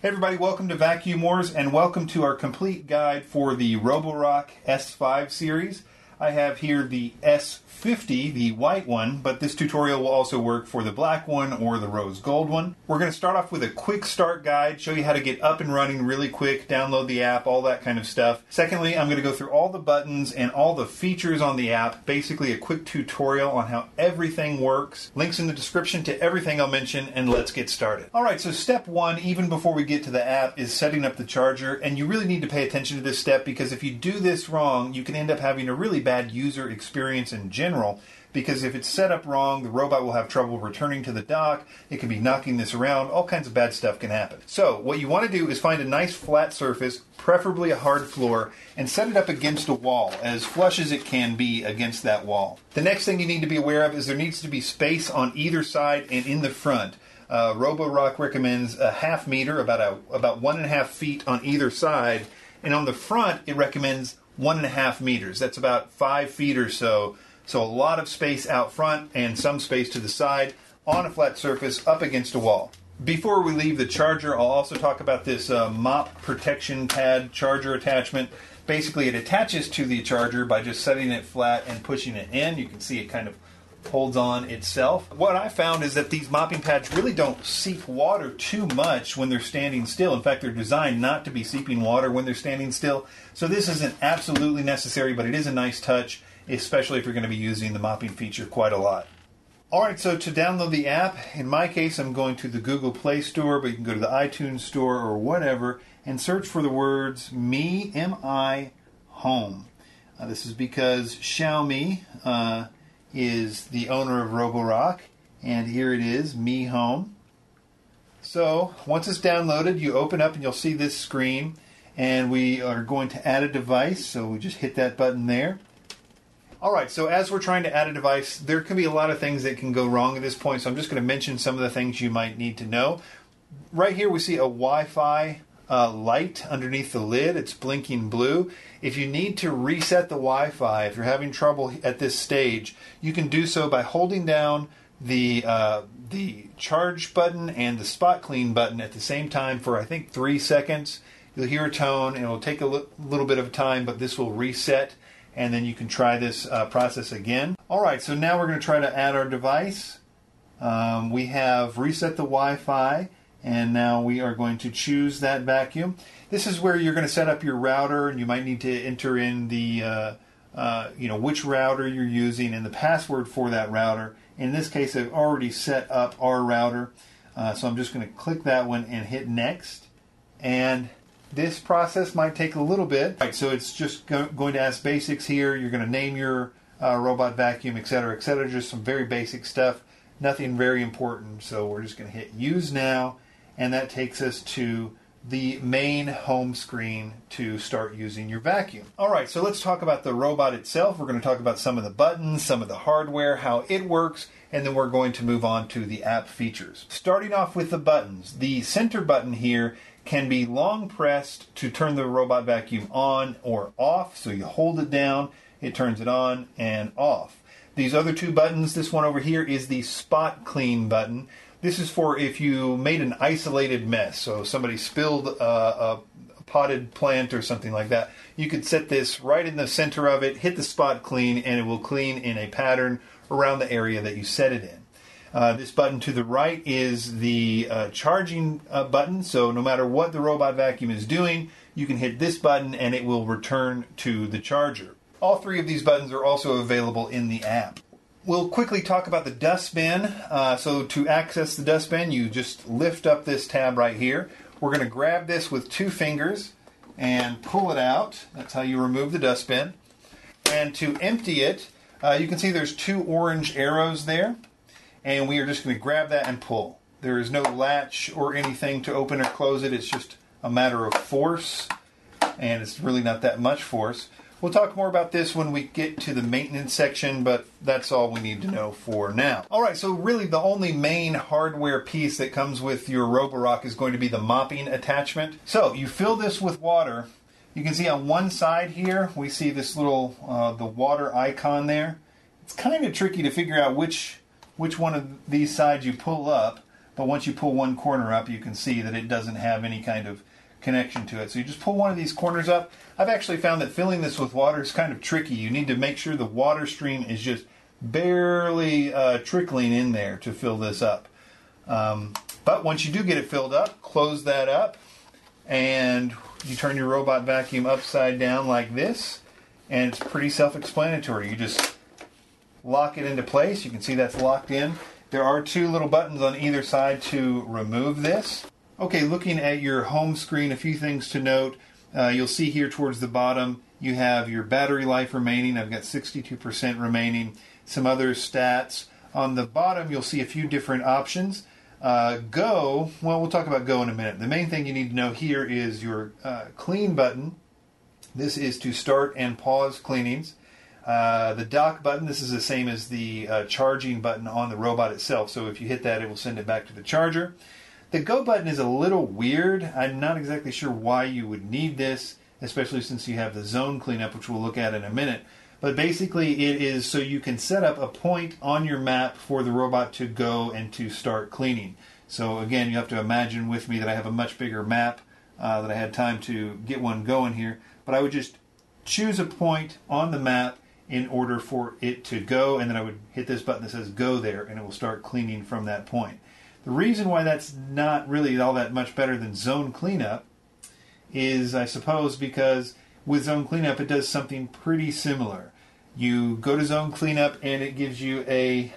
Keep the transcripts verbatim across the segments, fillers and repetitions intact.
Hey everybody, welcome to Vacuum Wars and welcome to our complete guide for the Roborock S five series. I have here the S fifty, the white one, but this tutorial will also work for the black one or the rose gold one. We're going to start off with a quick start guide, show you how to get up and running really quick, download the app, all that kind of stuff. Secondly, I'm going to go through all the buttons and all the features on the app, basically a quick tutorial on how everything works. Links in the description to everything I'll mention, and let's get started. Alright, so step one, even before we get to the app, is setting up the charger, and you really need to pay attention to this step because if you do this wrong, you can end up having a really bad user experience in general. Because if it's set up wrong, the robot will have trouble returning to the dock, it can be knocking this around, all kinds of bad stuff can happen. So, what you want to do is find a nice flat surface, preferably a hard floor, and set it up against a wall, as flush as it can be against that wall. The next thing you need to be aware of is there needs to be space on either side and in the front. Uh, Roborock recommends a half meter, about, a, about one and a half feet on either side, and on the front it recommends one and a half meters. That's about five feet or so. So a lot of space out front and some space to the side on a flat surface up against a wall. Before we leave the charger, I'll also talk about this uh, mop protection pad charger attachment. Basically, it attaches to the charger by just setting it flat and pushing it in. You can see it kind of holds on itself. What I found is that these mopping pads really don't seep water too much when they're standing still. In fact, they're designed not to be seeping water when they're standing still. So this isn't absolutely necessary, but it is a nice touch, especially if you're going to be using the mopping feature quite a lot. Alright, so to download the app, in my case I'm going to the Google Play Store, but you can go to the iTunes Store or whatever, and search for the words Mi, M I, Home. Uh, this is because Xiaomi uh, is the owner of Roborock, and here it is, Mi Home. So, once it's downloaded, you open up and you'll see this screen, and we are going to add a device, so we just hit that button there. Alright, so as we're trying to add a device, there can be a lot of things that can go wrong at this point, so I'm just going to mention some of the things you might need to know. Right here we see a Wi-Fi uh, light underneath the lid. It's blinking blue. If you need to reset the Wi-Fi, if you're having trouble at this stage, you can do so by holding down the, uh, the charge button and the spot clean button at the same time for I think three seconds. You'll hear a tone and it'll take a l little bit of time, but this will reset. And then you can try this uh, process again. Alright, so now we're going to try to add our device. Um, we have reset the Wi-Fi, and now we are going to choose that vacuum. This is where you're going to set up your router, and you might need to enter in the, uh, uh, you know, which router you're using and the password for that router. In this case, I've already set up our router, uh, so I'm just going to click that one and hit next. And this process might take a little bit. All right, so it's just go going to ask basics here. You're going to name your uh, robot vacuum, et cetera, et cetera. Just some very basic stuff, nothing very important. So we're just going to hit Use Now, and that takes us to the main home screen to start using your vacuum. All right, so let's talk about the robot itself. We're going to talk about some of the buttons, some of the hardware, how it works, and then we're going to move on to the app features. Starting off with the buttons, the center button here can be long pressed to turn the robot vacuum on or off. So you hold it down, it turns it on and off. These other two buttons, this one over here is the spot clean button. This is for if you made an isolated mess, so somebody spilled a, a potted plant or something like that. You could set this right in the center of it, hit the spot clean, and it will clean in a pattern around the area that you set it in. Uh, this button to the right is the uh, charging uh, button, so no matter what the robot vacuum is doing, you can hit this button and it will return to the charger. All three of these buttons are also available in the app. We'll quickly talk about the dustbin. Uh, so to access the dustbin, you just lift up this tab right here. We're going to grab this with two fingers and pull it out. That's how you remove the dustbin. And to empty it, uh, you can see there's two orange arrows there. And we are just going to grab that and pull. There is no latch or anything to open or close it. It's just a matter of force. And it's really not that much force. We'll talk more about this when we get to the maintenance section, but that's all we need to know for now. Alright, so really the only main hardware piece that comes with your Roborock is going to be the mopping attachment. So, you fill this with water. You can see on one side here, we see this little, uh, the water icon there. It's kind of tricky to figure out which, which one of these sides you pull up, but once you pull one corner up, you can see that it doesn't have any kind of connection to it. So you just pull one of these corners up. I've actually found that filling this with water is kind of tricky. You need to make sure the water stream is just barely uh, trickling in there to fill this up. Um, but once you do get it filled up, close that up, and you turn your robot vacuum upside down like this, and it's pretty self-explanatory. You just lock it into place. You can see that's locked in. There are two little buttons on either side to remove this. Okay, looking at your home screen, a few things to note. Uh, you'll see here towards the bottom, you have your battery life remaining. I've got sixty-two percent remaining. Some other stats. On the bottom, you'll see a few different options. Uh, Go, well, we'll talk about Go in a minute. The main thing you need to know here is your uh, clean button. This is to start and pause cleanings. Uh, the dock button, this is the same as the uh, charging button on the robot itself. So if you hit that, it will send it back to the charger. The Go button is a little weird. I'm not exactly sure why you would need this, especially since you have the zone cleanup, which we'll look at in a minute. But basically it is so you can set up a point on your map for the robot to go and to start cleaning. So again, you have to imagine with me that I have a much bigger map uh, that I had time to get one going here. But I would just choose a point on the map in order for it to go, and then I would hit this button that says go there, and it will start cleaning from that point. The reason why that's not really all that much better than zone cleanup is, I suppose, because with zone cleanup, it does something pretty similar. You go to zone cleanup and it gives you a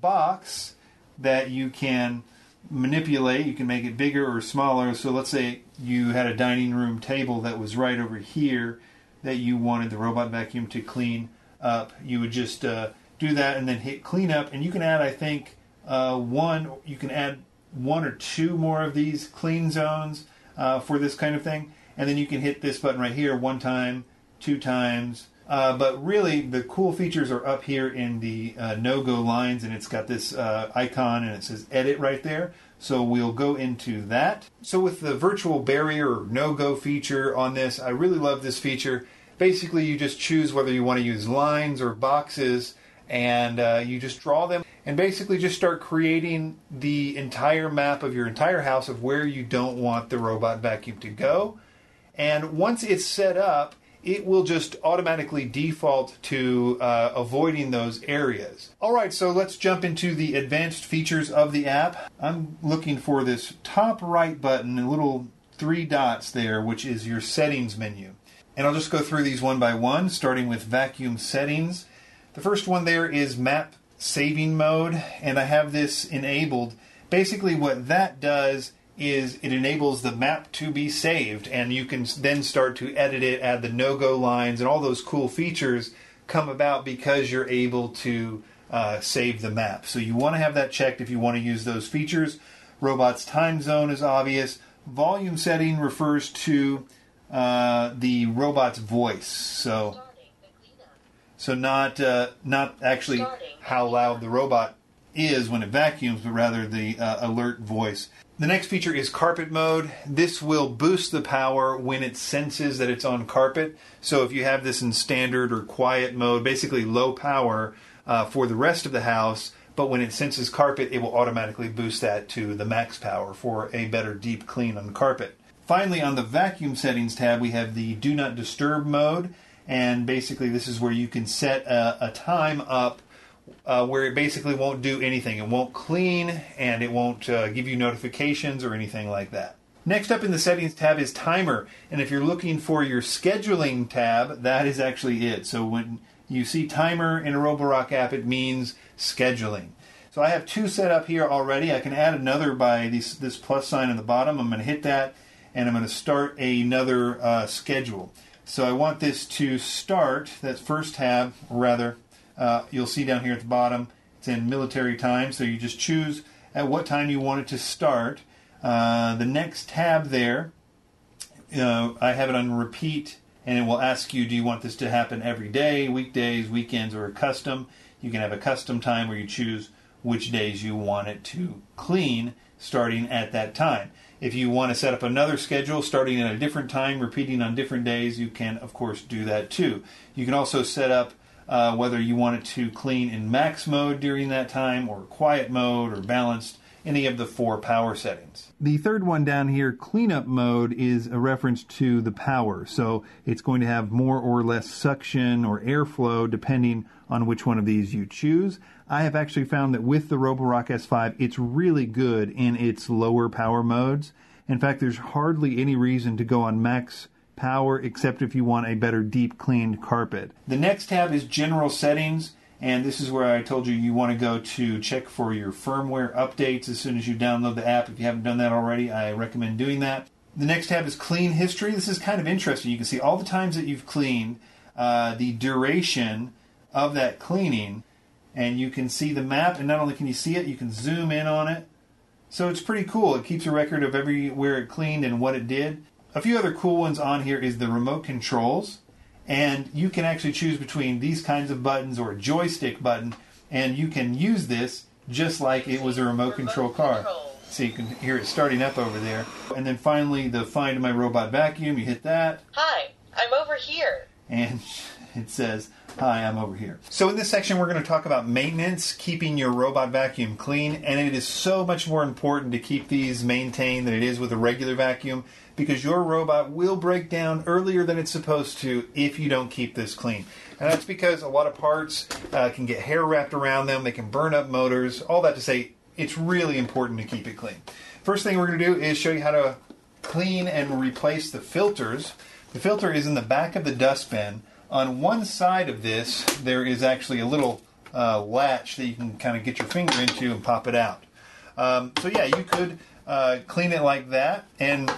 box that you can manipulate. You can make it bigger or smaller. So let's say you had a dining room table that was right over here that you wanted the robot vacuum to clean up. You would just uh, do that and then hit cleanup. And you can add, I think, uh, one. You can add one or two more of these clean zones uh, for this kind of thing. And then you can hit this button right here one time, two times. Uh, but really, the cool features are up here in the uh, no-go lines, and it's got this uh, icon, and it says edit right there. So we'll go into that. So with the virtual barrier or no-go feature on this, I really love this feature. Basically, you just choose whether you want to use lines or boxes, and uh, you just draw them. And basically just start creating the entire map of your entire house of where you don't want the robot vacuum to go. And once it's set up, it will just automatically default to uh, avoiding those areas. All right, so let's jump into the advanced features of the app. I'm looking for this top right button, the little three dots there, which is your settings menu. And I'll just go through these one by one, starting with vacuum settings. The first one there is map saving mode, and I have this enabled. Basically what that does is it enables the map to be saved, and you can then start to edit it, add the no-go lines, and all those cool features come about because you're able to uh, save the map. So you want to have that checked if you want to use those features. Robot's time zone is obvious. Volume setting refers to uh, the robot's voice, so so not uh, not actually how loud the robot is when it vacuums, but rather the uh, alert voice. The next feature is carpet mode. This will boost the power when it senses that it's on carpet. So if you have this in standard or quiet mode, basically low power uh, for the rest of the house, but when it senses carpet, it will automatically boost that to the max power for a better deep clean on carpet. Finally, on the vacuum settings tab, we have the do not disturb mode. And basically this is where you can set a, a time up Uh, where it basically won't do anything. It won't clean, and it won't uh, give you notifications or anything like that. Next up in the settings tab is timer, and if you're looking for your scheduling tab, that is actually it. So when you see timer in a Roborock app, it means scheduling. So I have two set up here already. I can add another by these, this plus sign at the bottom. I'm going to hit that, and I'm going to start another uh, schedule. So I want this to start, that first tab, or rather, Uh, you'll see down here at the bottom, it's in military time, so you just choose at what time you want it to start. Uh, the next tab there, uh, I have it on repeat, and it will ask you, do you want this to happen every day, weekdays, weekends, or a custom? You can have a custom time where you choose which days you want it to clean, starting at that time. If you want to set up another schedule starting at a different time, repeating on different days, you can, of course, do that too. You can also set up Uh, whether you want it to clean in max mode during that time or quiet mode or balanced, any of the four power settings. The third one down here, cleanup mode, is a reference to the power. So it's going to have more or less suction or airflow depending on which one of these you choose. I have actually found that with the Roborock S five, it's really good in its lower power modes. In fact, there's hardly any reason to go on max power except if you want a better deep cleaned carpet. The next tab is general settings, and this is where I told you you want to go to check for your firmware updates as soon as you download the app. If you haven't done that already, I recommend doing that. The next tab is clean history. This is kind of interesting. You can see all the times that you've cleaned, uh, the duration of that cleaning, and you can see the map, and not only can you see it, you can zoom in on it. So it's pretty cool. It keeps a record of everywhere it cleaned and what it did. A few other cool ones on here is the remote controls, and you can actually choose between these kinds of buttons or a joystick button, and you can use this just like it was a remote control car. So you can hear it starting up over there. And then finally, the Find My Robot Vacuum, you hit that. Hi, I'm over here. And it says, hi, I'm over here. So in this section, we're going to talk about maintenance, keeping your robot vacuum clean, and it is so much more important to keep these maintained than it is with a regular vacuum, because your robot will break down earlier than it's supposed to if you don't keep this clean. And that's because a lot of parts uh, can get hair wrapped around them, they can burn up motors, all that to say it's really important to keep it clean. First thing we're going to do is show you how to clean and replace the filters. The filter is in the back of the dustbin. On one side of this, there is actually a little uh, latch that you can kind of get your finger into and pop it out. Um, so yeah, you could uh, clean it like that, and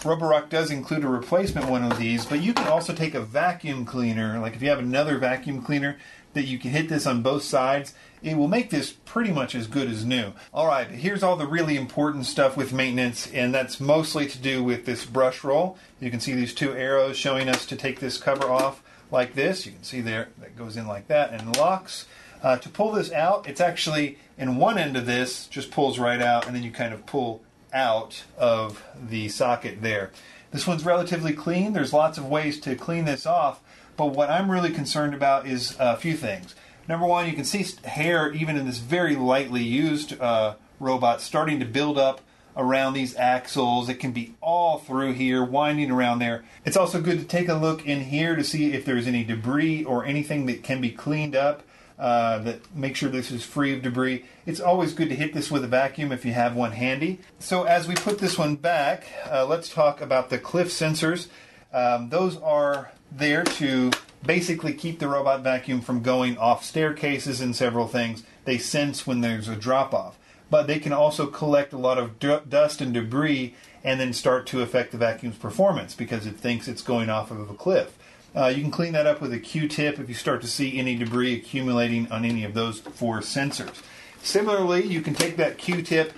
Roborock does include a replacement one of these, but you can also take a vacuum cleaner, like if you have another vacuum cleaner, that you can hit this on both sides. It will make this pretty much as good as new. Alright, here's all the really important stuff with maintenance, and that's mostly to do with this brush roll. You can see these two arrows showing us to take this cover off like this. You can see there, that goes in like that and locks. Uh, to pull this out, it's actually in one end of this, just pulls right out, and then you kind of pull out of the socket there. This one's relatively clean. There's lots of ways to clean this off, but what I'm really concerned about is a few things. Number one, you can see hair, even in this very lightly used uh, robot, starting to build up around these axles. It can be all through here, winding around there. It's also good to take a look in here to see if there's any debris or anything that can be cleaned up. Uh, that make sure this is free of debris. It's always good to hit this with a vacuum if you have one handy. So as we put this one back, uh, let's talk about the cliff sensors. Um, those are there to basically keep the robot vacuum from going off staircases and several things. They sense when there's a drop-off. But they can also collect a lot of d dust and debris and then start to affect the vacuum's performance because it thinks it's going off of a cliff. Uh, you can clean that up with a Q-tip if you start to see any debris accumulating on any of those four sensors. Similarly, you can take that Q-tip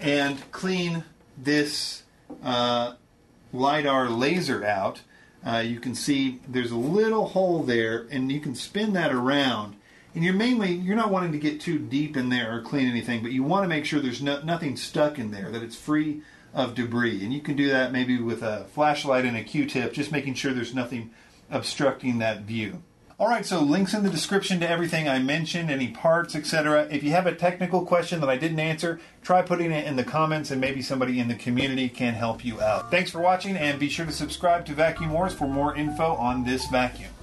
and clean this uh, LiDAR laser out. Uh, you can see there's a little hole there, and you can spin that around. And you're mainly, you're not wanting to get too deep in there or clean anything, but you want to make sure there's no, nothing stuck in there, that it's free of debris. And you can do that maybe with a flashlight and a Q-tip, just making sure there's nothing obstructing that view. Alright, so links in the description to everything I mentioned, any parts, et cetera. If you have a technical question that I didn't answer, try putting it in the comments and maybe somebody in the community can help you out. Thanks for watching, and be sure to subscribe to Vacuum Wars for more info on this vacuum.